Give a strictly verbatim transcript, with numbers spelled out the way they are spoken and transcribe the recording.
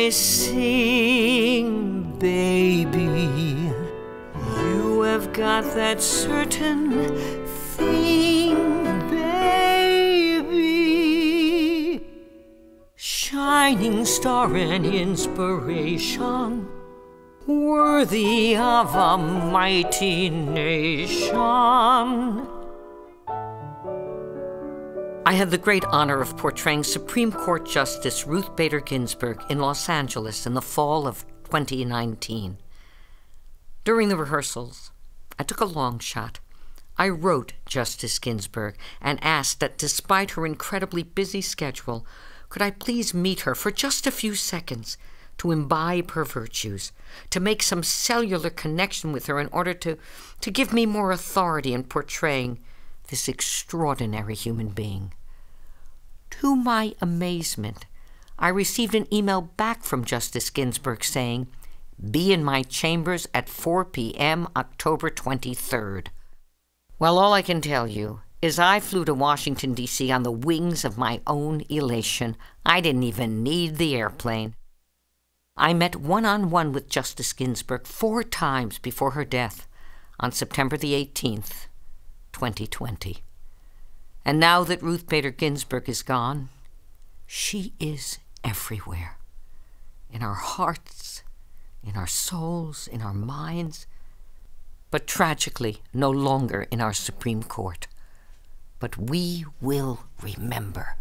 I sing, baby. You have got that certain thing, baby. Shining star and inspiration, worthy of a mighty nation. I had the great honor of portraying Supreme Court Justice Ruth Bader Ginsburg in Los Angeles in the fall of twenty nineteen. During the rehearsals, I took a long shot. I wrote Justice Ginsburg and asked that despite her incredibly busy schedule, could I please meet her for just a few seconds to imbibe her virtues, to make some cellular connection with her in order to, to give me more authority in portraying this extraordinary human being. To my amazement, I received an email back from Justice Ginsburg saying, "Be in my chambers at four p m October twenty-third. Well, all I can tell you is I flew to Washington, D C on the wings of my own elation. I didn't even need the airplane. I met one-on-one with Justice Ginsburg four times before her death on September the eighteenth, twenty twenty. And now that Ruth Bader Ginsburg is gone, she is everywhere. In our hearts, in our souls, in our minds, but tragically no longer in our Supreme Court. But we will remember.